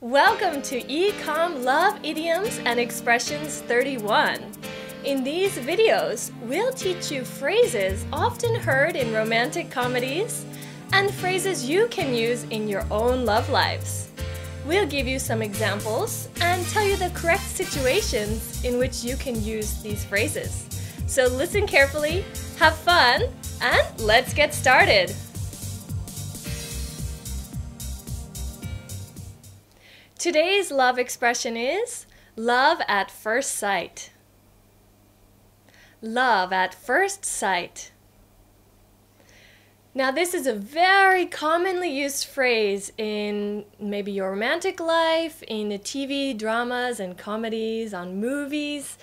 Welcome to Ecom Love Idioms and Expressions 31. In these videos, we'll teach you phrases often heard in romantic comedies and phrases you can use in your own love lives. We'll give you some examples and tell you the correct situations in which you can use these phrases. So listen carefully, have fun, and let's get started! Today's love expression is love at first sight. Love at first sight. Now this is a very commonly used phrase in maybe your romantic life, in the TV dramas and comedies, on movies.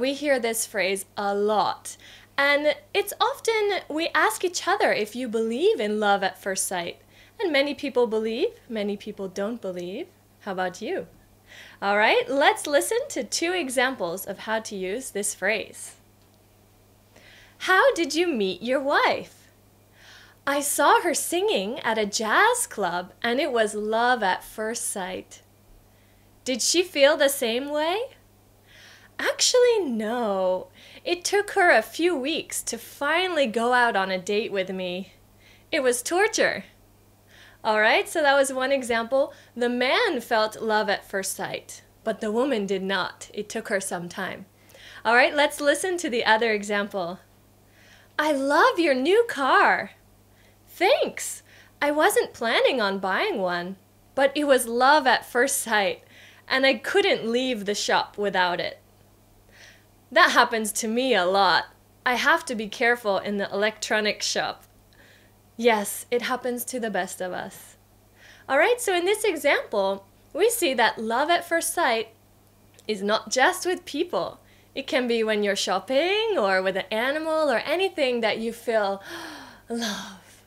We hear this phrase a lot. And it's often we ask each other if you believe in love at first sight. And many people believe, many people don't believe. How about you? All right, let's listen to two examples of how to use this phrase. How did you meet your wife? I saw her singing at a jazz club and it was love at first sight. Did she feel the same way? Actually, no. It took her a few weeks to finally go out on a date with me. It was torture. Alright, so that was one example. The man felt love at first sight, but the woman did not. It took her some time. Alright, let's listen to the other example. I love your new car. Thanks. I wasn't planning on buying one, but it was love at first sight, and I couldn't leave the shop without it. That happens to me a lot. I have to be careful in the electronics shop. Yes, it happens to the best of us. All right, so in this example, we see that love at first sight is not just with people. It can be when you're shopping or with an animal or anything that you feel love.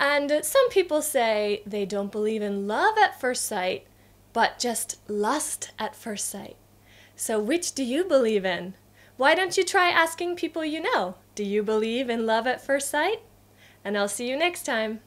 And some people say they don't believe in love at first sight, but just lust at first sight. So which do you believe in? Why don't you try asking people you know? Do you believe in love at first sight? And I'll see you next time.